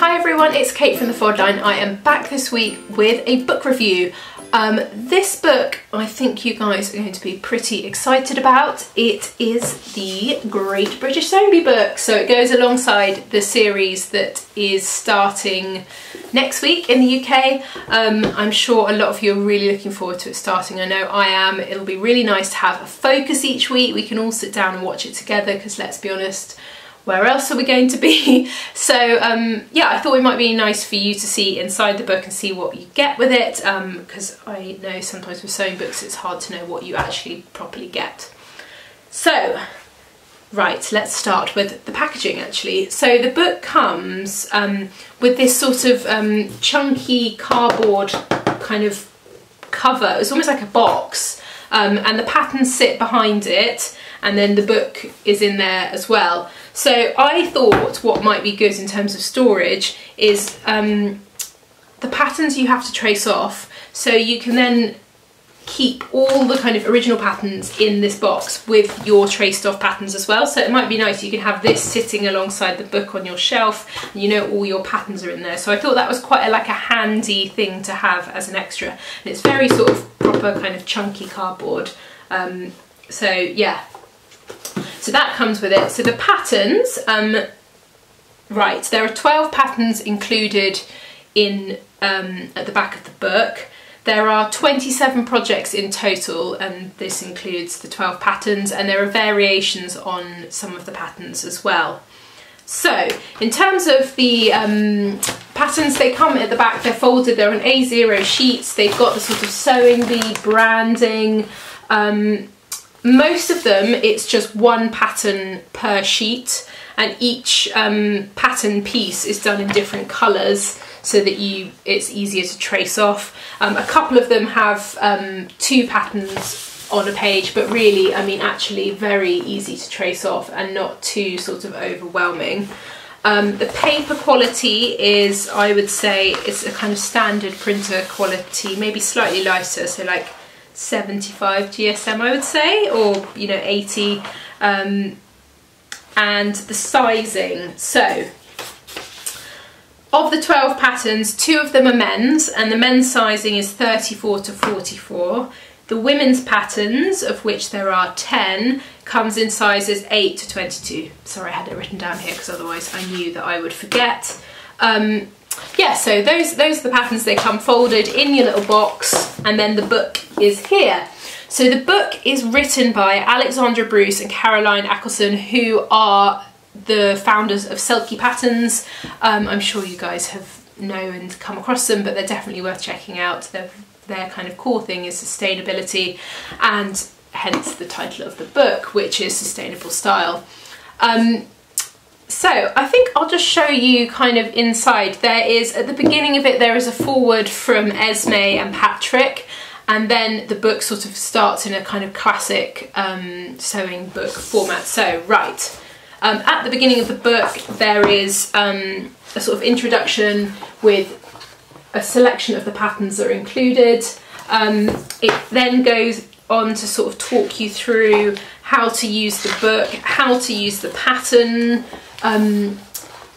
Hi everyone, it's Kate from The Fold Line. I am back this week with a book review. This book I think you guys are going to be pretty excited about. It is The Great British Sewing Bee Book. So it goes alongside the series that is starting next week in the UK. I'm sure a lot of you are really looking forward to it starting. I know I am. It'll be really nice to have a focus each week. We can all sit down and watch it together because let's be honest, where else are we going to be? So yeah, I thought it might be nice for you to see inside the book and see what you get with it, because I know sometimes with sewing books it's hard to know what you actually properly get. So right, let's start with the packaging actually. So the book comes with this sort of chunky cardboard kind of cover. It's almost like a box, and the patterns sit behind it, and then the book is in there as well. So I thought what might be good in terms of storage is the patterns you have to trace off, so you can then keep all the kind of original patterns in this box with your traced off patterns as well. So it might be nice, you can have this sitting alongside the book on your shelf, and you know all your patterns are in there. So I thought that was quite a handy thing to have as an extra, and it's very sort of proper kind of chunky cardboard. So yeah, so that comes with it. So the patterns, right, there are 12 patterns included in at the back of the book. There are 27 projects in total, and this includes the 12 patterns, and there are variations on some of the patterns as well. So in terms of the patterns, they come at the back, they're folded, they're on A0 sheets, they've got the sort of sewing bee branding. Most of them, it's just one pattern per sheet, and each pattern piece is done in different colours, so that it's easier to trace off. A couple of them have two patterns on a page, but really, I mean, actually very easy to trace off and not too sort of overwhelming. The paper quality is, I would say, it's a kind of standard printer quality, maybe slightly lighter, so like 75 GSM I would say, or you know 80. And the sizing, so of the 12 patterns, 2 of them are men's, and the men's sizing is 34 to 44. The women's patterns, of which there are 10, comes in sizes 8 to 22. Sorry, I had it written down here because otherwise I knew that I would forget. Yeah, so those are the patterns. They come folded in your little box, and then the book is here. So the book is written by Alexandra Bruce and Caroline Ackleson, who are the founders of Selkie Patterns. I'm sure you guys have known and come across them, but they're definitely worth checking out. Their kind of core thing is sustainability, and hence the title of the book, which is Sustainable Style. So I think I'll just show you kind of inside. There is, at the beginning of it, there is a foreword from Esme and Patrick, and then the book sort of starts in a kind of classic sewing book format. So right, at the beginning of the book there is a sort of introduction with a selection of the patterns that are included. It then goes on to sort of talk you through how to use the book, how to use the pattern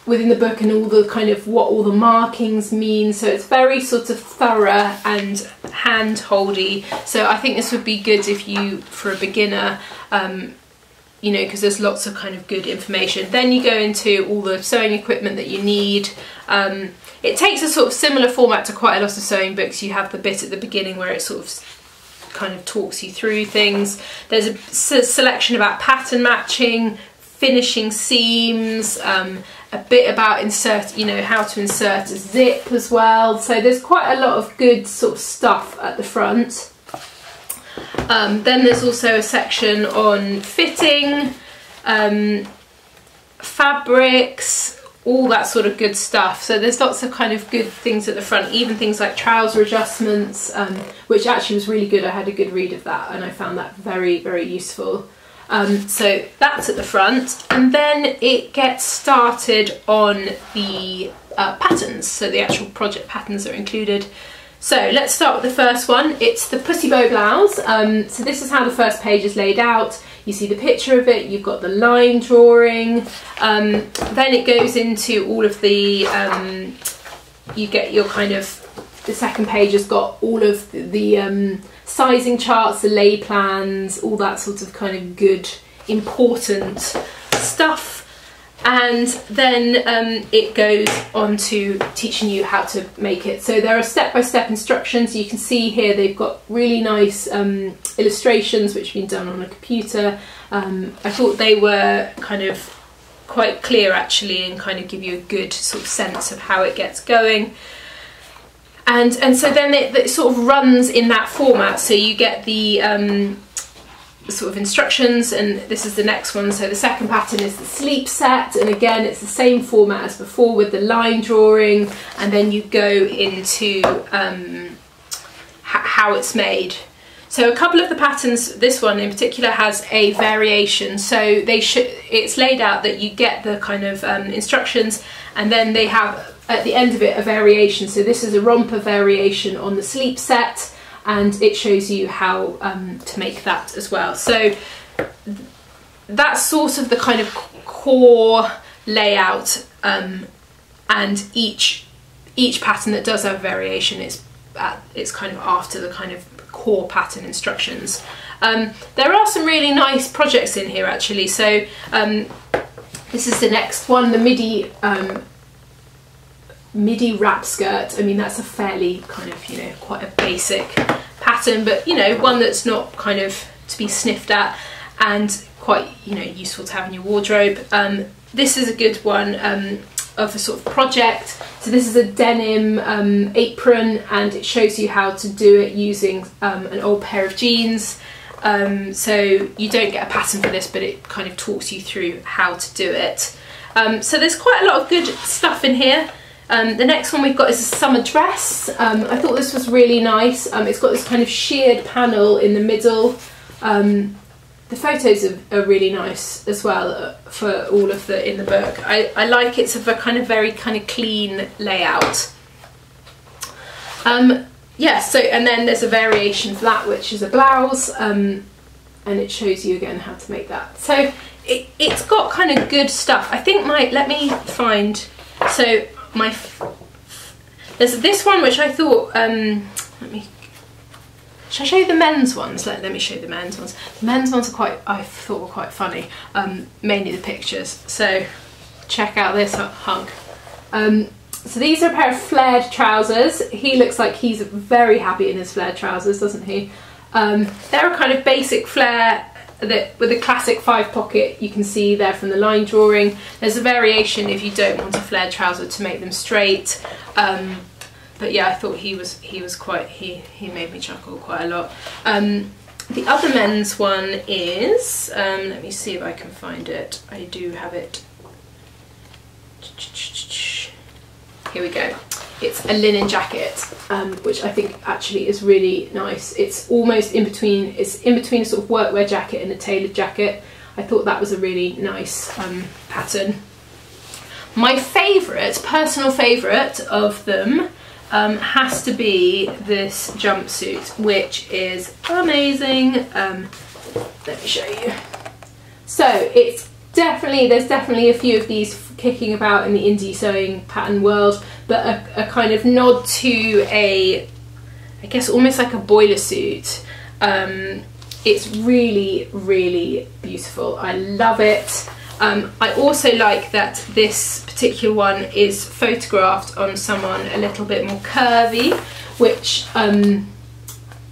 within the book, and all the kind of what all the markings mean. So it's very sort of thorough and hand-holdy. So I think this would be good if you, for a beginner, you know, because there's lots of kind of good information. Then you go into all the sewing equipment that you need. It takes a sort of similar format to quite a lot of sewing books. You have the bit at the beginning where it sort of kind of talks you through things. There's a selection about pattern matching, finishing seams, a bit about insert, you know, how to insert a zip as well. So there's quite a lot of good sort of stuff at the front. Then there's also a section on fitting, fabrics, all that sort of good stuff. So there's lots of kind of good things at the front, even things like trouser adjustments, which actually was really good. I had a good read of that, and I found that very, very useful. So that's at the front, and then it gets started on the patterns, so the actual project patterns are included. So let's start with the first one. It's the Pussy Bow Blouse. So this is how the first page is laid out. you see the picture of it, you've got the line drawing, then it goes into all of the, you get your kind of, the second page has got all of the sizing charts, the lay plans, all that sort of kind of good, important stuff. And then it goes on to teaching you how to make it. So there are step-by-step instructions. You can see here they've got really nice illustrations which have been done on a computer. I thought they were kind of quite clear actually, and kind of give you a good sort of sense of how it gets going. And so then it sort of runs in that format. So you get the sort of instructions, and this is the next one. So the second pattern is the sleep set, and again it's the same format as before with the line drawing, and then you go into how it's made. So a couple of the patterns, this one in particular has a variation, so they it's laid out that you get the kind of instructions, and then they have at the end of it a variation. So this is a romper variation on the sleep set, and it shows you how to make that as well. So that's sort of the kind of core layout, and each pattern that does have variation is it's kind of after the kind of core pattern instructions. There are some really nice projects in here actually. So this is the next one, the midi wrap skirt. I mean, that's a fairly kind of, you know, quite a basic pattern, but you know, one that's not kind of to be sniffed at, and quite, you know, useful to have in your wardrobe. This is a good one of a sort of project. So this is a denim apron, and it shows you how to do it using an old pair of jeans. So you don't get a pattern for this, but it kind of talks you through how to do it. So there's quite a lot of good stuff in here. The next one we've got is a summer dress. I thought this was really nice. It's got this kind of sheared panel in the middle. The photos are really nice as well for all of the in the book. I like it's of a kind of very kind of clean layout. Yeah, so, and then there's a variation for that, which is a blouse, and it shows you again how to make that. So it's got kind of good stuff. I think let me find, so there's this one which I thought, should I show you the men's ones? Let me show you the men's ones. The men's ones I thought were quite funny, mainly the pictures. So check out this hunk. So these are a pair of flared trousers. He looks like he's very happy in his flared trousers, doesn't he? They're a kind of basic flare with a classic 5-pocket. You can see there from the line drawing there's a variation if you don't want a flared trouser to make them straight, but yeah, I thought he made me chuckle quite a lot. The other men's one is, let me see if I can find it. I do have it, here we go. It's a linen jacket, which I think actually is really nice. It's almost in between, it's in between a sort of workwear jacket and a tailored jacket. I thought that was a really nice pattern. My favourite, personal favourite of them has to be this jumpsuit, which is amazing. Let me show you. So it's definitely, there's definitely a few of these kicking about in the indie sewing pattern world, but a kind of nod to a, I guess almost like a boiler suit. It's really, really beautiful. I love it. I also like that this particular one is photographed on someone a little bit more curvy, which,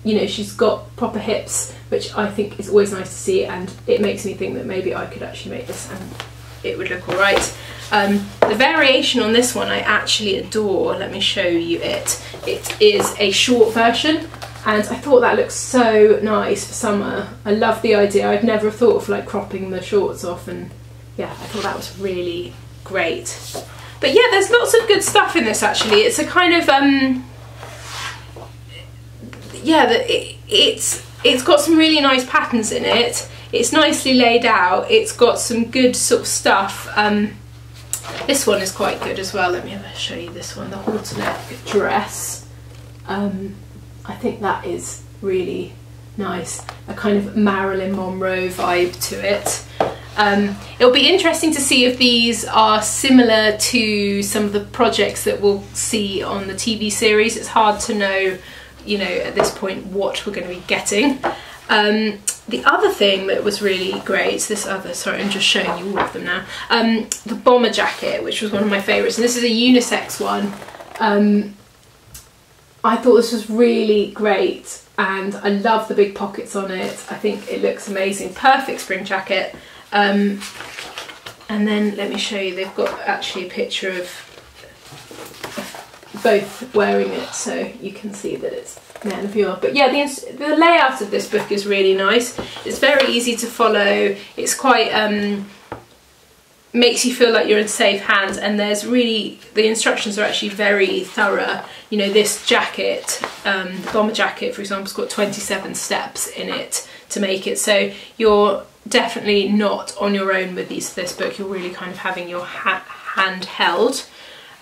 you know, she's got proper hips, which I think is always nice to see, and it makes me think that maybe I could actually make this and it would look all right. The variation on this one I actually adore. Let me show you it. It is a short version, and I thought that looked so nice for summer. I love the idea. I'd never have thought of like cropping the shorts off, and yeah, I thought that was really great. But yeah, there's lots of good stuff in this actually. It's a kind of, yeah, it's got some really nice patterns in it. It's nicely laid out. It's got some good sort of stuff. This one is quite good as well. Let me show you this one, the halter neck dress. I think that is really nice, a kind of Marilyn Monroe vibe to it. It'll be interesting to see if these are similar to some of the projects that we'll see on the TV series. It's hard to know, you know, at this point what we're going to be getting. The other thing that was really great, this other, sorry, I'm just showing you all of them now, the bomber jacket, which was one of my favourites, and this is a unisex one. I thought this was really great and I love the big pockets on it. I think it looks amazing, perfect spring jacket. And then let me show you, they've got actually a picture of both wearing it so you can see that it's man of yours. But yeah, the layout of this book is really nice. It's very easy to follow. It's quite, makes you feel like you're in safe hands, and there's really, the instructions are actually very thorough. You know, this jacket, the bomber jacket, for example, has got 27 steps in it to make it, so you're definitely not on your own with this book. You're really kind of having your hand held.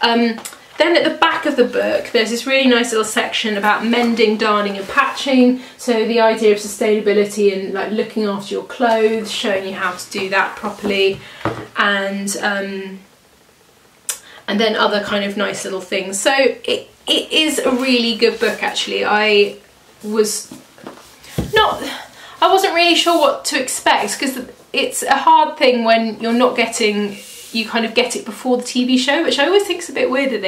Then at the back of the book, there's this really nice little section about mending, darning and patching. So the idea of sustainability and like looking after your clothes, showing you how to do that properly, and then other kind of nice little things. So it is a really good book actually. I wasn't really sure what to expect, because it's a hard thing when you're not getting, you kind of get it before the TV show, which I always think is a bit weird that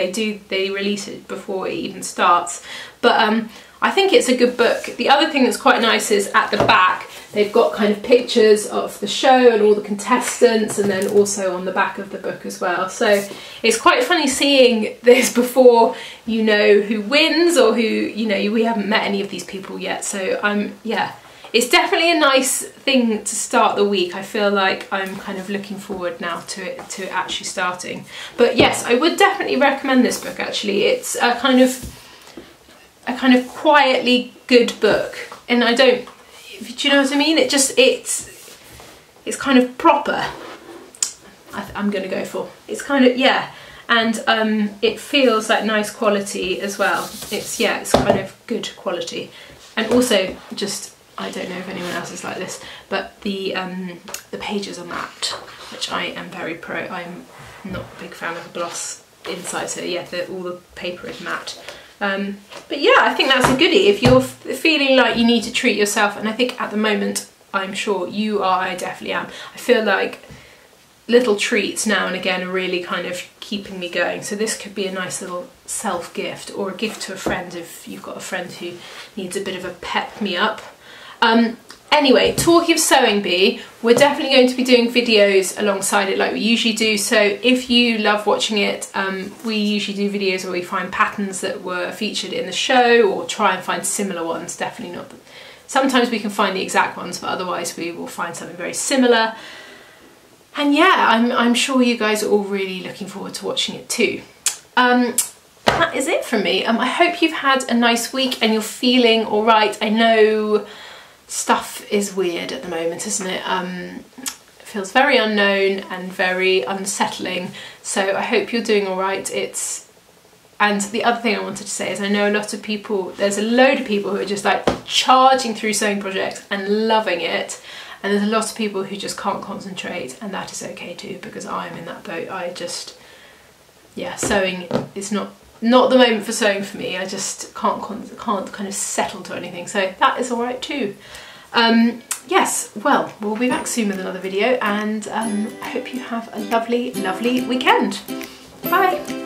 they release it before it even starts. But I think it's a good book. The other thing that's quite nice is at the back they've got kind of pictures of the show and all the contestants, and then also on the back of the book as well. So it's quite funny seeing this before you know who wins, or who, you know, we haven't met any of these people yet. So yeah, it's definitely a nice thing to start the week. I feel like I'm kind of looking forward now to it actually starting. But yes, I would definitely recommend this book actually. It's a kind of quietly good book, and I don't, do you know what I mean? It just, it's kind of proper. I'm gonna go for, it's kind of, yeah. And it feels like nice quality as well. It's, yeah, it's kind of good quality. And also just, I don't know if anyone else is like this, but the pages are matte, which I am very pro. I'm not a big fan of a gloss inside, so yeah, all the paper is matte. But yeah, I think that's a goodie if you're feeling like you need to treat yourself, and I think at the moment, I'm sure you are, I definitely am. I feel like little treats now and again are really kind of keeping me going, so this could be a nice little self-gift, or a gift to a friend if you've got a friend who needs a bit of a pep-me-up. Anyway, talking of Sewing Bee, we're definitely going to be doing videos alongside it like we usually do, so if you love watching it, we usually do videos where we find patterns that were featured in the show, or try and find similar ones, definitely not. Sometimes we can find the exact ones, but otherwise we will find something very similar. And yeah, I'm sure you guys are all really looking forward to watching it too. That is it from me. I hope you've had a nice week and you're feeling all right. I know stuff is weird at the moment, isn't it? It feels very unknown and very unsettling, so I hope you're doing all right. And the other thing I wanted to say is I know a lot of people, there's a load of people who are just like charging through sewing projects and loving it, and there's a lot of people who just can't concentrate, and that is okay too, because I'm in that boat. I just, yeah, sewing is not the moment for sewing for me. I just can't kind of settle to anything, so that is all right too. Yes, well, we'll be back soon with another video, and I hope you have a lovely, lovely weekend. Bye.